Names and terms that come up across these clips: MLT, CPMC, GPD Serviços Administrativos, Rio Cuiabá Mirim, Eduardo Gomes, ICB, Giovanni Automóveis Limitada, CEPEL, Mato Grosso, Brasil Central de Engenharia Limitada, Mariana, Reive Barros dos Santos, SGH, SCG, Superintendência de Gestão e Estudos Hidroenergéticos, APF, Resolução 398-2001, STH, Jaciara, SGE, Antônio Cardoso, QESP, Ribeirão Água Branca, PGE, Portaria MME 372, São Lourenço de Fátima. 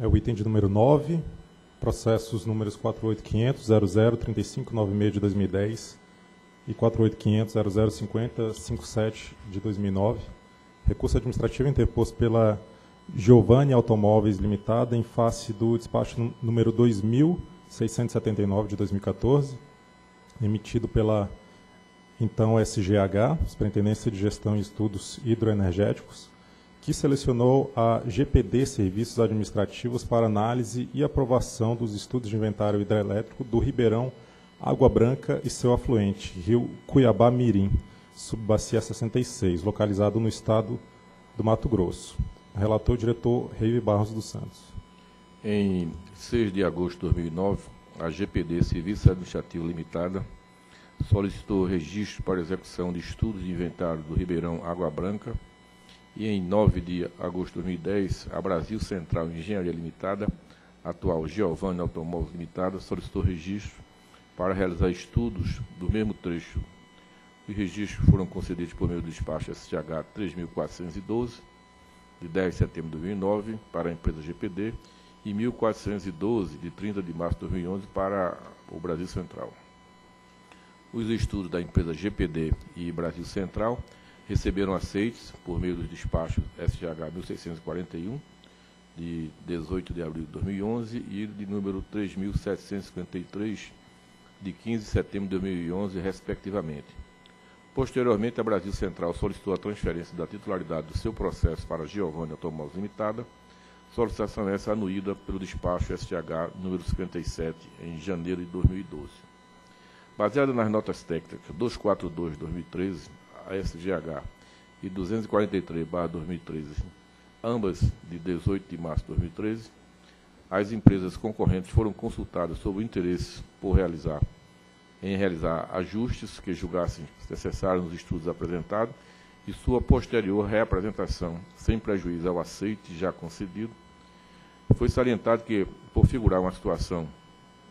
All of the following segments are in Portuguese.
é o item de número 9, processos números 48500003596 de 2010 e 48500005057 de 2009. Recurso administrativo interposto pela Giovanni Automóveis Limitada em face do despacho número 2679 de 2014, emitido pela então SGH, Superintendência de Gestão e Estudos Hidroenergéticos, que selecionou a GPD Serviços Administrativos para análise e aprovação dos estudos de inventário hidrelétrico do Ribeirão Água Branca e seu afluente, Rio Cuiabá Mirim, subbacia 66, localizado no estado do Mato Grosso. Relator, diretor Reive Barros dos Santos. Em 6 de agosto de 2009, a GPD Serviços Administrativos Limitada solicitou registro para execução de estudos de inventário do Ribeirão Água Branca. E em 9 de agosto de 2010, a Brasil Central de Engenharia Limitada, atual Giovanni Automóveis Limitada, solicitou registro para realizar estudos do mesmo trecho. Os registros foram concedidos por meio do despacho SGH 3412, de 10 de setembro de 2009, para a empresa GPD, e 1412, de 30 de março de 2011, para o Brasil Central. Os estudos da empresa GPD e Brasil Central receberam aceites por meio dos despachos SGH 1641, de 18 de abril de 2011, e de número 3753, de 15 de setembro de 2011, respectivamente. Posteriormente, a Brasil Central solicitou a transferência da titularidade do seu processo para Giovanni Automóveis Limitada, solicitação essa anuída pelo despacho SGH número 57, em janeiro de 2012. Baseada nas notas técnicas 242/2013, a SGH e 243/2013, ambas de 18 de março de 2013, as empresas concorrentes foram consultadas sobre o interesse em realizar ajustes que julgassem necessários nos estudos apresentados e sua posterior reapresentação, sem prejuízo ao aceite já concedido. Foi salientado que, por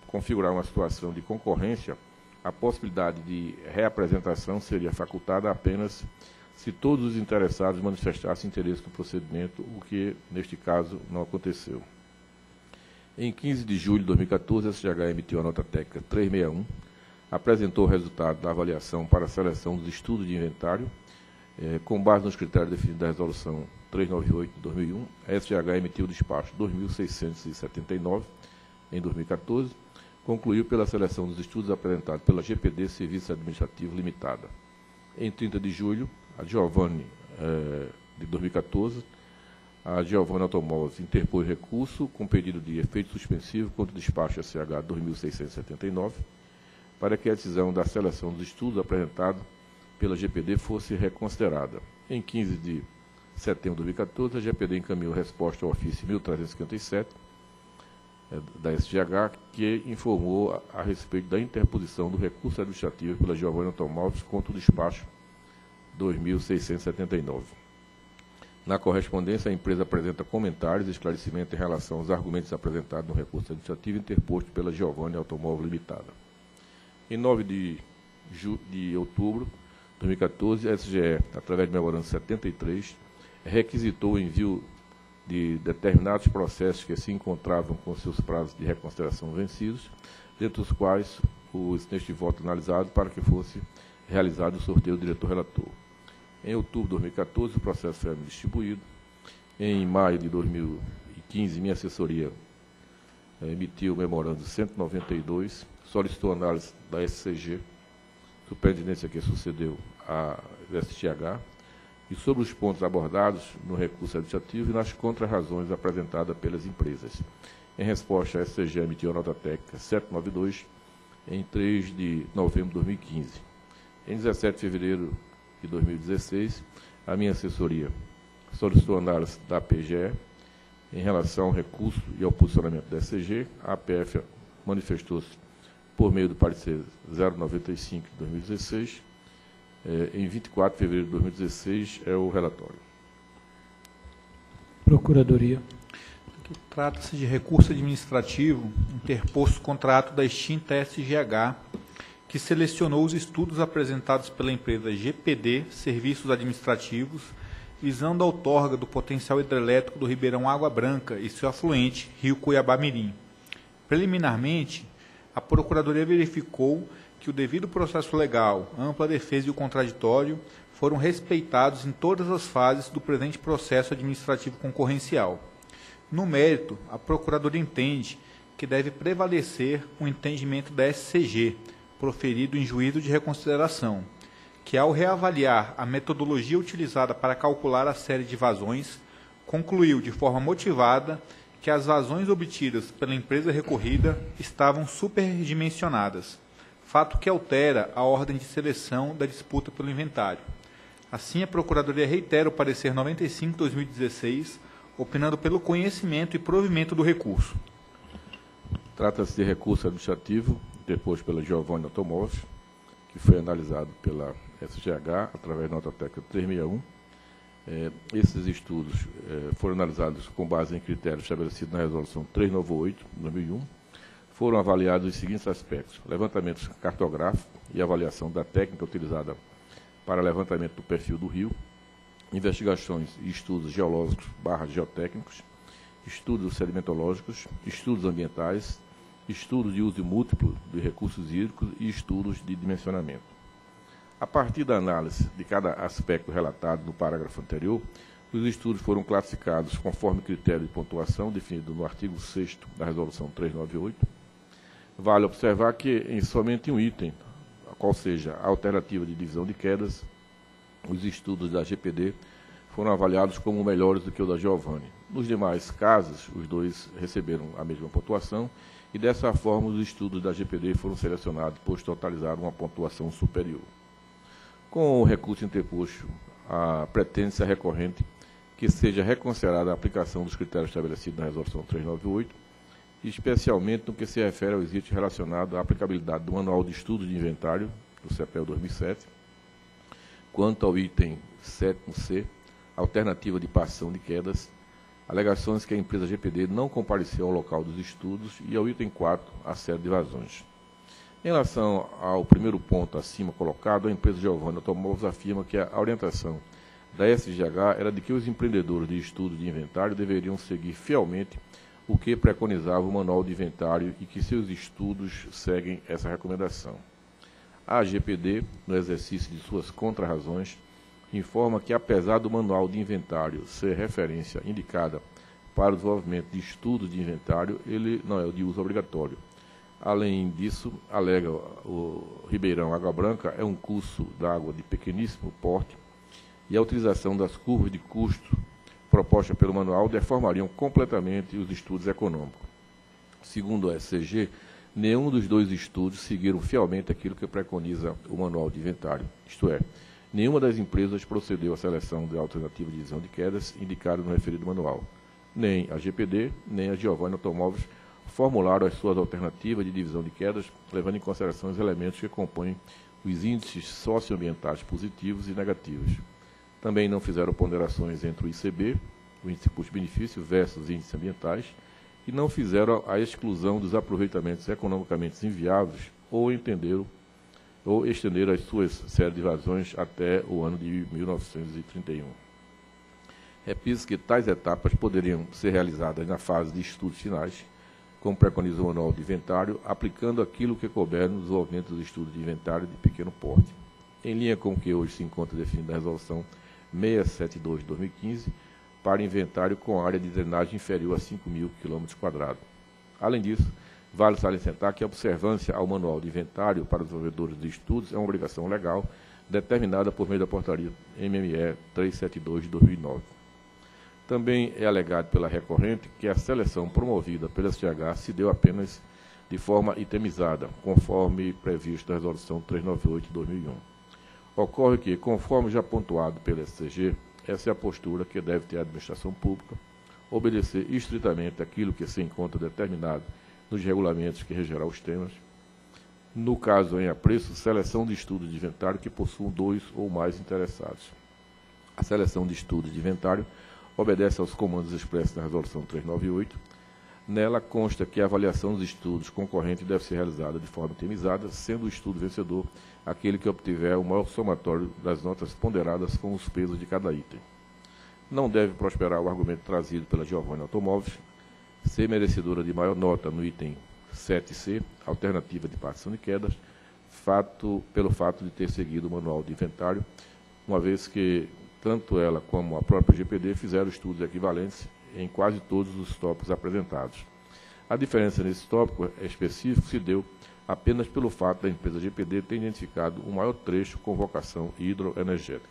configurar uma situação de concorrência, a possibilidade de reapresentação seria facultada apenas se todos os interessados manifestassem interesse no procedimento, o que, neste caso, não aconteceu. Em 15 de julho de 2014, a SGH emitiu a nota técnica 361, apresentou o resultado da avaliação para a seleção dos estudos de inventário, com base nos critérios definidos da Resolução 398 de 2001, a SGH emitiu o despacho 2679, em 2014, concluiu pela seleção dos estudos apresentados pela GPD Serviços Administrativos Limitada. Em 30 de julho, a Giovanni, de 2014, a Giovanni Automóveis interpôs recurso com pedido de efeito suspensivo contra o despacho SH 2679, para que a decisão da seleção dos estudos apresentados pela GPD fosse reconsiderada. Em 15 de setembro de 2014, a GPD encaminhou resposta ao ofício 1357, da SGH, que informou a respeito da interposição do recurso administrativo pela Giovanni Automóveis contra o despacho 2679. Na correspondência, a empresa apresenta comentários e esclarecimento em relação aos argumentos apresentados no recurso administrativo interposto pela Giovanni Automóveis Limitada. Em 9 de outubro de 2014, a SGE, através do memorando 73, requisitou o envio de determinados processos que se encontravam com seus prazos de reconsideração vencidos, dentre os quais neste voto analisado para que fosse realizado o sorteio do diretor-relator. Em outubro de 2014, o processo foi distribuído. Em maio de 2015, minha assessoria emitiu o memorando 192, solicitou análise da SCG, superintendência que sucedeu à STH, e sobre os pontos abordados no recurso administrativo e nas contrarrazões apresentadas pelas empresas. Em resposta, a SCG emitiu a nota técnica 792, em 3 de novembro de 2015. Em 17 de fevereiro de 2016, a minha assessoria solicitou análise da PGE em relação ao recurso e ao posicionamento da SCG. A APF manifestou-se por meio do parecer 095 de 2016, em 24 de fevereiro de 2016, é o relatório. Procuradoria. Trata-se de recurso administrativo interposto contrato da extinta SGH, que selecionou os estudos apresentados pela empresa GPD Serviços Administrativos visando a outorga do potencial hidrelétrico do Ribeirão Água Branca e seu afluente, Rio Cuiabá Mirim. Preliminarmente, a Procuradoria verificou que o devido processo legal, ampla defesa e o contraditório foram respeitados em todas as fases do presente processo administrativo concorrencial. No mérito, a Procuradoria entende que deve prevalecer o entendimento da SCG, proferido em juízo de reconsideração, que ao reavaliar a metodologia utilizada para calcular a série de vazões, concluiu de forma motivada que as vazões obtidas pela empresa recorrida estavam superdimensionadas, fato que altera a ordem de seleção da disputa pelo inventário. Assim, a Procuradoria reitera o parecer 95/2016, opinando pelo conhecimento e provimento do recurso. Trata-se de recurso administrativo, deposto pela Giovanni Automóveis, que foi analisado pela SGH, através da nota técnica 361. Esses estudos foram analisados com base em critérios estabelecidos na Resolução 398-2001. Foram avaliados os seguintes aspectos: levantamento cartográfico e avaliação da técnica utilizada para levantamento do perfil do rio, investigações e estudos geológicos / geotécnicos, estudos sedimentológicos, estudos ambientais, estudos de uso múltiplo de recursos hídricos e estudos de dimensionamento. A partir da análise de cada aspecto relatado no parágrafo anterior, os estudos foram classificados conforme critério de pontuação definido no artigo 6º da Resolução 398. Vale observar que, em somente um item, qual seja a alternativa de divisão de quedas, os estudos da GPD foram avaliados como melhores do que o da Giovanni. Nos demais casos, os dois receberam a mesma pontuação e, dessa forma, os estudos da GPD foram selecionados, pois totalizaram uma pontuação superior. Com o recurso interposto, a pretende-se recorrente que seja reconsiderada a aplicação dos critérios estabelecidos na Resolução 398, especialmente no que se refere ao existe relacionado à aplicabilidade do Manual de Estudo de Inventário, do CEPEL 2007, quanto ao item 7C, alternativa de passão de quedas, alegações que a empresa GPD não compareceu ao local dos estudos, e ao item 4, a série de vazões. Em relação ao primeiro ponto acima colocado, a empresa Giovanni Automóveis afirma que a orientação da SGH era de que os empreendedores de estudo de inventário deveriam seguir fielmente o que preconizava o Manual de Inventário e que seus estudos seguem essa recomendação. A GPD, no exercício de suas contrarrazões, informa que, apesar do Manual de Inventário ser referência indicada para o desenvolvimento de estudos de inventário, ele não é de uso obrigatório. Além disso, alega o Ribeirão Água Branca é um curso d'água de pequeníssimo porte e a utilização das curvas de custo proposta pelo manual deformariam completamente os estudos econômicos. Segundo a SCG, nenhum dos dois estudos seguiram fielmente aquilo que preconiza o Manual de Inventário, isto é, nenhuma das empresas procedeu à seleção da alternativa de divisão de quedas indicada no referido manual. Nem a GPD, nem a Giovanni Automóveis formularam as suas alternativas de divisão de quedas, levando em consideração os elementos que compõem os índices socioambientais positivos e negativos. Também não fizeram ponderações entre o ICB, o índice custo-benefício, versus índices ambientais, e não fizeram a exclusão dos aproveitamentos economicamente inviáveis ou estenderam as suas séries de vazões até o ano de 1931. Repito que tais etapas poderiam ser realizadas na fase de estudos finais, como preconiza o Manual de Inventário, aplicando aquilo que couber no desenvolvimento dos estudos de inventário de pequeno porte. Em linha com o que hoje se encontra definido na Resolução 672 de 2015, para inventário com área de drenagem inferior a 5.000 km². Além disso, vale salientar que a observância ao Manual de Inventário para os desenvolvedores de estudos é uma obrigação legal determinada por meio da Portaria MME 372 de 2009. Também é alegado pela recorrente que a seleção promovida pela SGH se deu apenas de forma itemizada, conforme previsto na Resolução 398 de 2001. Ocorre que, conforme já pontuado pela SCG, essa é a postura que deve ter a administração pública, obedecer estritamente aquilo que se encontra determinado nos regulamentos que regerão os temas, no caso em apreço, seleção de estudos de inventário que possuam 2 ou mais interessados. A seleção de estudos de inventário obedece aos comandos expressos na Resolução 398. Nela consta que a avaliação dos estudos concorrentes deve ser realizada de forma itemizada, sendo o estudo vencedor aquele que obtiver o maior somatório das notas ponderadas com os pesos de cada item. não deve prosperar o argumento trazido pela Giovanni Automóveis, ser merecedora de maior nota no item 7C, alternativa de partição de quedas, pelo fato de ter seguido o manual de inventário, uma vez que tanto ela como a própria GPD fizeram estudos equivalentes em quase todos os tópicos apresentados. A diferença nesse tópico específico se deu apenas pelo fato da empresa GPD ter identificado o maior trecho com vocação hidroenergética.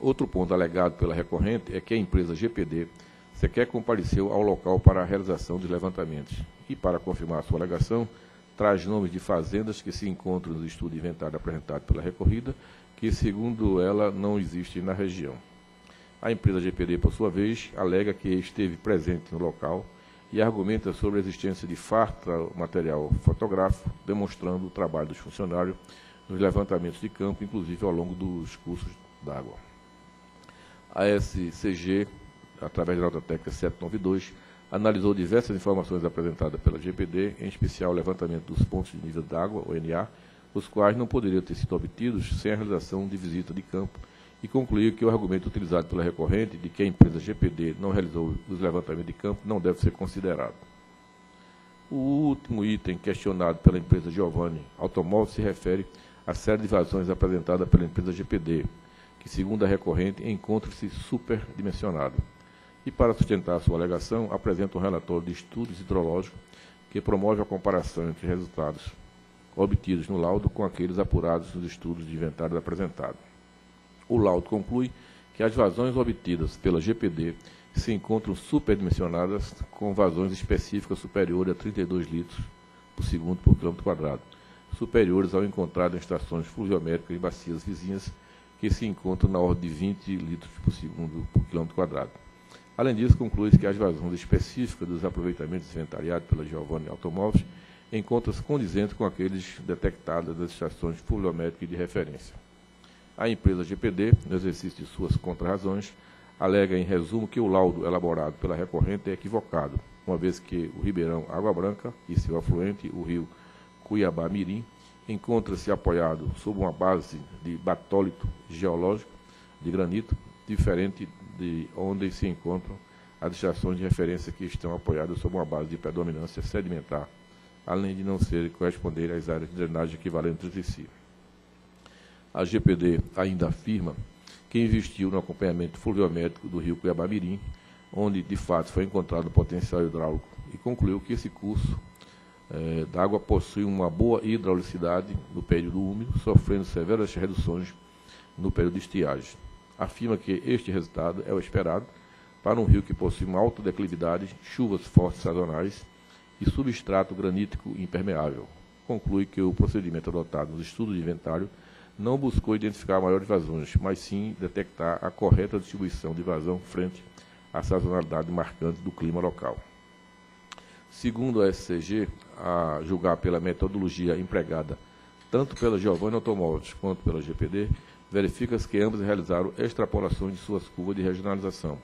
Outro ponto alegado pela recorrente é que a empresa GPD sequer compareceu ao local para a realização de levantamentos e, para confirmar sua alegação, traz nomes de fazendas que se encontram no estudo de inventário apresentado pela recorrida, que, segundo ela, não existem na região. A empresa GPD, por sua vez, alega que esteve presente no local e argumenta sobre a existência de farto material fotográfico, demonstrando o trabalho dos funcionários nos levantamentos de campo, inclusive ao longo dos cursos d'água. A SCG, através da nota técnica 792, analisou diversas informações apresentadas pela GPD, em especial o levantamento dos pontos de nível d'água, ou NA, os quais não poderiam ter sido obtidos sem a realização de visita de campo, e concluiu que o argumento utilizado pela recorrente de que a empresa GPD não realizou os levantamentos de campo não deve ser considerado. O último item questionado pela empresa Giovanni Automóveis se refere à série de vazões apresentadas pela empresa GPD, que, segundo a recorrente, encontra-se superdimensionado. E, para sustentar sua alegação, apresenta um relatório de estudos hidrológicos que promove a comparação entre resultados obtidos no laudo com aqueles apurados nos estudos de inventário apresentado. O laudo conclui que as vazões obtidas pela GPD se encontram superdimensionadas, com vazões específicas superiores a 32 litros por segundo por quilômetro quadrado, superiores ao encontrado em estações fluviométricas e bacias vizinhas, que se encontram na ordem de 20 litros por segundo por quilômetro quadrado. Além disso, conclui-se que as vazões específicas dos aproveitamentos inventariados pela Giovanni Automóveis encontram-se condizentes com aqueles detectados das estações fluviométricas de referência. A empresa GPD, no exercício de suas contrarrazões, alega em resumo que o laudo elaborado pela recorrente é equivocado, uma vez que o Ribeirão Água Branca e seu afluente, o rio Cuiabá Mirim, encontra-se apoiado sob uma base de batólito geológico de granito, diferente de onde se encontram as estações de referência que estão apoiadas sob uma base de predominância sedimentar, além de não ser corresponder às áreas de drenagem equivalentes entre si. A GPD ainda afirma que investiu no acompanhamento fluviométrico do rio Cuiabá Mirim, onde de fato foi encontrado potencial hidráulico, e concluiu que esse curso d'água possui uma boa hidraulicidade no período úmido, sofrendo severas reduções no período de estiagem. Afirma que este resultado é o esperado para um rio que possui uma alta declividade, chuvas fortes sazonais e substrato granítico impermeável. Conclui que o procedimento adotado nos estudos de inventário não buscou identificar maiores vazões, mas sim detectar a correta distribuição de vazão frente à sazonalidade marcante do clima local. Segundo a SCG, a julgar pela metodologia empregada tanto pela Giovanni Automóveis quanto pela GPD, verifica-se que ambos realizaram extrapolações de suas curvas de regionalização.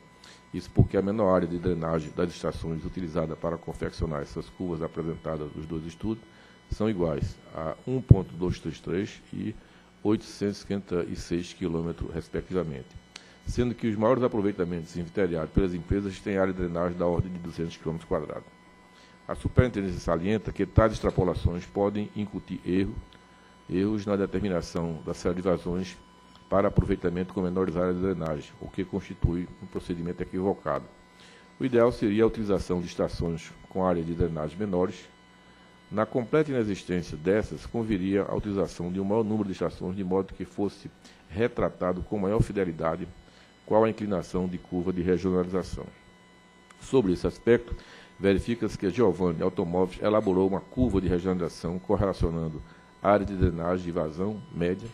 Isso porque a menor área de drenagem das estações utilizada para confeccionar essas curvas apresentadas nos dois estudos são iguais a 1.233 e 856 km, respectivamente, sendo que os maiores aproveitamentos inventariados pelas empresas têm área de drenagem da ordem de 200 km². A superintendência salienta que tais extrapolações podem incutir erros na determinação da série de vazões para aproveitamento com menores áreas de drenagem, o que constitui um procedimento equivocado. O ideal seria a utilização de estações com áreas de drenagem menores. Na completa inexistência dessas, conviria a utilização de um maior número de estações, de modo que fosse retratado com maior fidelidade qual a inclinação de curva de regionalização. Sobre esse aspecto, verifica-se que a Giovanni Automóveis elaborou uma curva de regionalização correlacionando área de drenagem e vazão média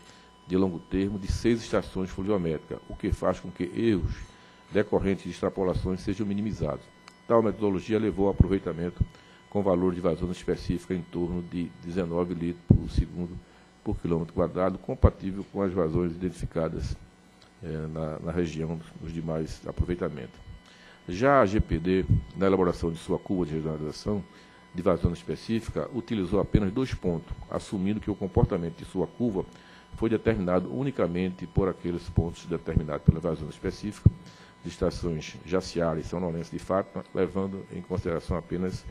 de longo termo de 6 estações fluviométricas, o que faz com que erros decorrentes de extrapolações sejam minimizados. Tal metodologia levou ao aproveitamento com valor de vazão específica em torno de 19 litros por segundo por quilômetro quadrado, compatível com as vazões identificadas na região dos demais aproveitamentos. Já a GPD, na elaboração de sua curva de regionalização de vazão específica, utilizou apenas 2 pontos, assumindo que o comportamento de sua curva foi determinado unicamente por aqueles pontos determinados pela vazão específica de estações Jaciara e São Lourenço de Fátima, levando em consideração apenas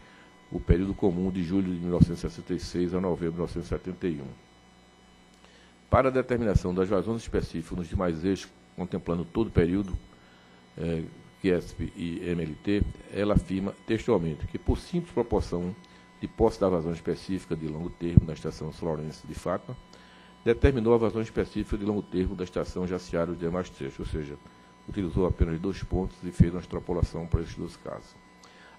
o período comum de julho de 1966 a novembro de 1971. Para a determinação das vazões específicas nos demais eixos, contemplando todo o período, QESP e MLT, ela afirma textualmente que, por simples proporção de posse da vazão específica de longo termo da estação São Lourenço de Fátima, determinou a vazão específica de longo termo da estação Jaciara e os demais trechos, ou seja, utilizou apenas 2 pontos e fez uma extrapolação para esses 2 casos.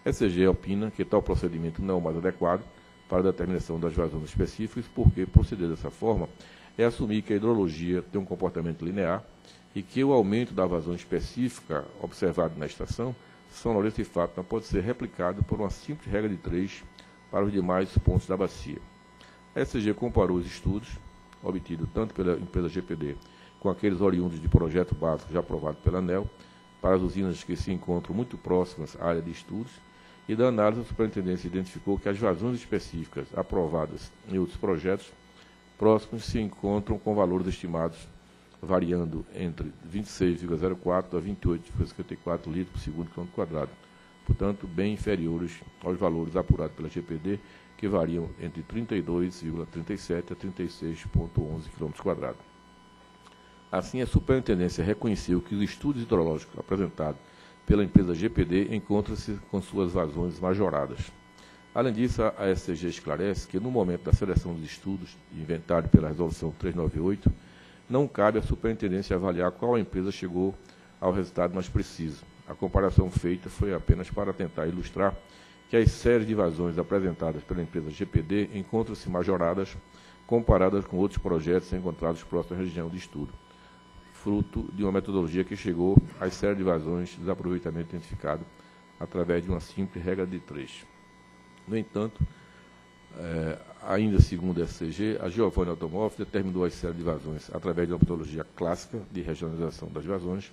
A SCG opina que tal procedimento não é o mais adequado para a determinação das vazões específicas, porque proceder dessa forma é assumir que a hidrologia tem um comportamento linear e que o aumento da vazão específica observado na estação São Lourenço de Fátima pode ser replicado por uma simples regra de 3 para os demais pontos da bacia. A SG comparou os estudos obtidos tanto pela empresa GPD com aqueles oriundos de projeto básico já aprovado pela ANEL para as usinas que se encontram muito próximas à área de estudos, e da análise a superintendência identificou que as vazões específicas aprovadas em outros projetos próximos se encontram com valores estimados variando entre 26,04 a 28,54 litros por segundo quilômetro quadrado, portanto, bem inferiores aos valores apurados pela GPD, que variam entre 32,37 a 36,11 quilômetros quadrados. Assim, a superintendência reconheceu que os estudos hidrológicos apresentados pela empresa GPD encontram-se com suas vazões majoradas. Além disso, a SCG esclarece que, no momento da seleção dos estudos e inventário pela Resolução 398, não cabe à superintendência avaliar qual empresa chegou ao resultado mais preciso. A comparação feita foi apenas para tentar ilustrar que as séries de vazões apresentadas pela empresa GPD encontram-se majoradas comparadas com outros projetos encontrados próximo à região de estudo, fruto de uma metodologia que chegou às séries de vazões de desaproveitamento identificado através de uma simples regra de 3. No entanto, ainda segundo a SCG, a Giovanni Automóveis determinou a série de vazões através de uma metodologia clássica de regionalização das vazões,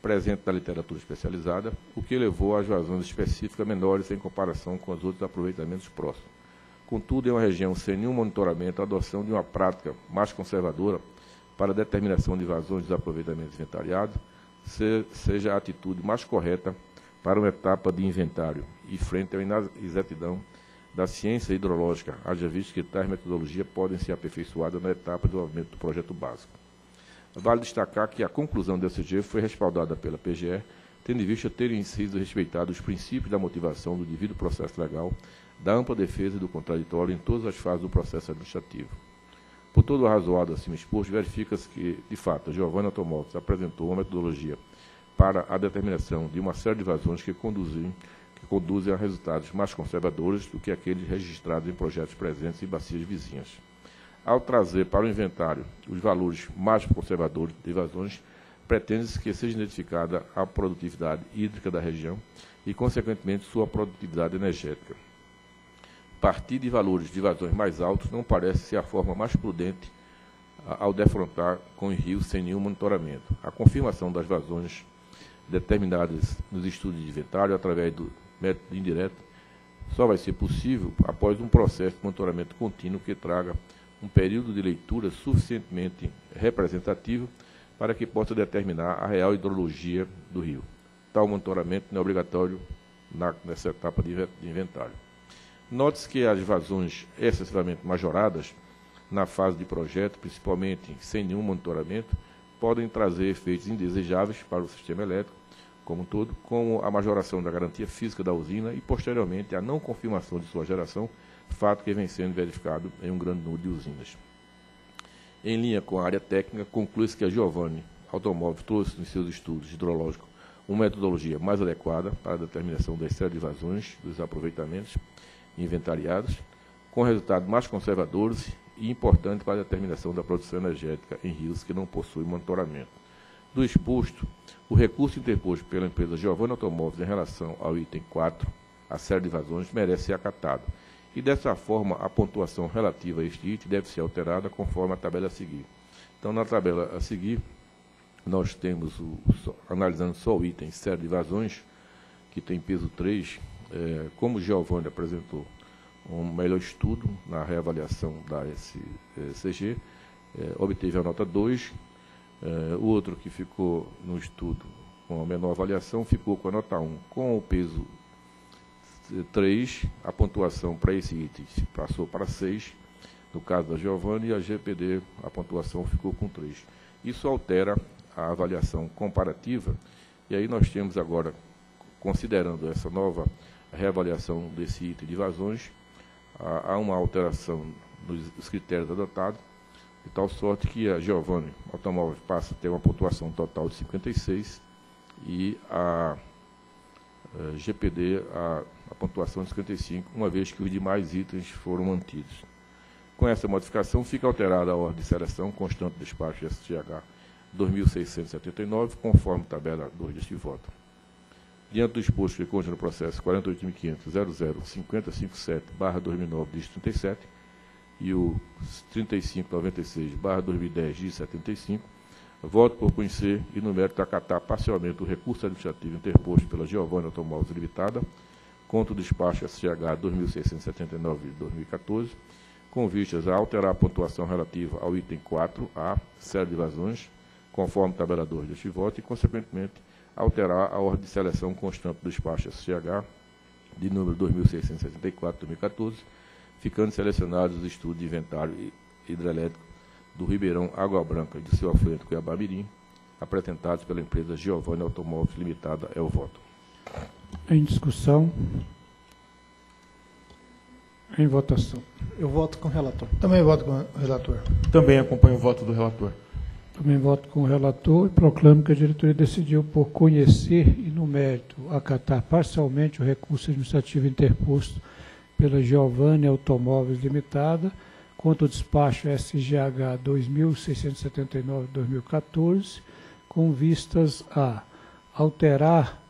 presente na literatura especializada, o que levou às vazões específicas menores em comparação com os outros aproveitamentos próximos. Contudo, em uma região sem nenhum monitoramento, a adoção de uma prática mais conservadora para a determinação de vazões de desaproveitamento inventariado seja a atitude mais correta para uma etapa de inventário e frente à inexatidão da ciência hidrológica, haja visto que tais metodologias podem ser aperfeiçoadas na etapa de desenvolvimento do projeto básico. Vale destacar que a conclusão do SG foi respaldada pela PGE, tendo em vista terem sido respeitados os princípios da motivação do devido processo legal, da ampla defesa e do contraditório em todas as fases do processo administrativo. Por todo o arrazoado acima exposto, verifica-se que, de fato, a Giovanni Automóveis apresentou uma metodologia para a determinação de uma série de vazões que conduzem a resultados mais conservadores do que aqueles registrados em projetos presentes e bacias vizinhas. Ao trazer para o inventário os valores mais conservadores de vazões, pretende-se que seja identificada a produtividade hídrica da região e, consequentemente, sua produtividade energética. Partir de valores de vazões mais altos não parece ser a forma mais prudente ao defrontar com os rios sem nenhum monitoramento. A confirmação das vazões determinadas nos estudos de inventário através do método indireto só vai ser possível após um processo de monitoramento contínuo que traga um período de leitura suficientemente representativo para que possa determinar a real hidrologia do rio. Tal monitoramento não é obrigatório nessa etapa de inventário. Note-se que as vazões excessivamente majoradas na fase de projeto, principalmente sem nenhum monitoramento, podem trazer efeitos indesejáveis para o sistema elétrico como um todo, como a majoração da garantia física da usina e, posteriormente, a não confirmação de sua geração, fato que vem sendo verificado em um grande número de usinas. Em linha com a área técnica, conclui-se que a Giovanni Automóveis trouxe nos seus estudos hidrológicos uma metodologia mais adequada para a determinação das séries de vazões, dos aproveitamentos inventariados, com resultados mais conservadores e importantes para a determinação da produção energética em rios que não possuem monitoramento. Do exposto, o recurso interposto pela empresa Giovanni Automóveis em relação ao item 4, a série de vazões, merece ser acatado. E, dessa forma, a pontuação relativa a este item deve ser alterada conforme a tabela a seguir. Então, na tabela a seguir, nós temos, analisando só o item série de vazões, que tem peso 3, como o Giovanni apresentou um melhor estudo na reavaliação da SCG, obteve a nota 2, o outro que ficou no estudo com a menor avaliação ficou com a nota 1, com o peso 3, a pontuação para esse item passou para 6, no caso da Giovanni, e a GPD, a pontuação ficou com 3. Isso altera a avaliação comparativa, e aí nós temos agora, considerando essa nova reavaliação desse item de vazões, há uma alteração dos critérios adotados, de tal sorte que a Giovanni Automóveis passa a ter uma pontuação total de 56 e a GPD a pontuação de 55, uma vez que os demais itens foram mantidos. Com essa modificação, fica alterada a ordem de seleção constante do despacho SGH 2679, conforme tabela 2 deste voto. Diante do exposto que consta no processo 48.500.00.5057/2009, dígito 37, e o 3596/2010, dígito 75, voto por conhecer e no mérito acatar parcialmente o recurso administrativo interposto pela Giovanni Automóveis Limitada contra o despacho SGH 2679 de 2014, com vistas a alterar a pontuação relativa ao item 4A, série de vazões, conforme tabela 2 deste voto, e, consequentemente, alterar a ordem de seleção constante do despacho SCH de número 2674-2014, ficando selecionados os estudos de inventário hidrelétrico do Ribeirão Água Branca e de seu afluente Cuiabá Mirim, apresentados pela empresa Giovanni Automóveis Limitada. É o voto. Em discussão. Em votação. Eu voto com o relator. Também voto com o relator. Também acompanho o voto do relator. Também voto com o relator e proclamo que a diretoria decidiu por conhecer e, no mérito, acatar parcialmente o recurso administrativo interposto pela Giovanni Automóveis Limitada contra o despacho SGH 2679-2014, com vistas a alterar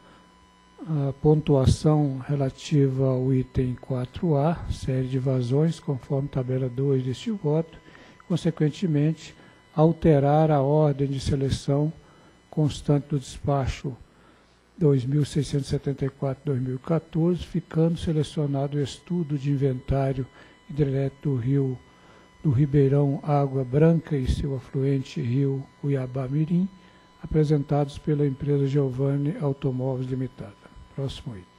a pontuação relativa ao item 4A, série de vazões, conforme tabela 2 deste voto, consequentemente, alterar a ordem de seleção constante do despacho 2674-2014, ficando selecionado o estudo de inventário hidrelétrico do Ribeirão Água Branca e seu afluente Rio Cuiabá Mirim, apresentados pela empresa Giovanni Automóveis Limitada. Próximo item.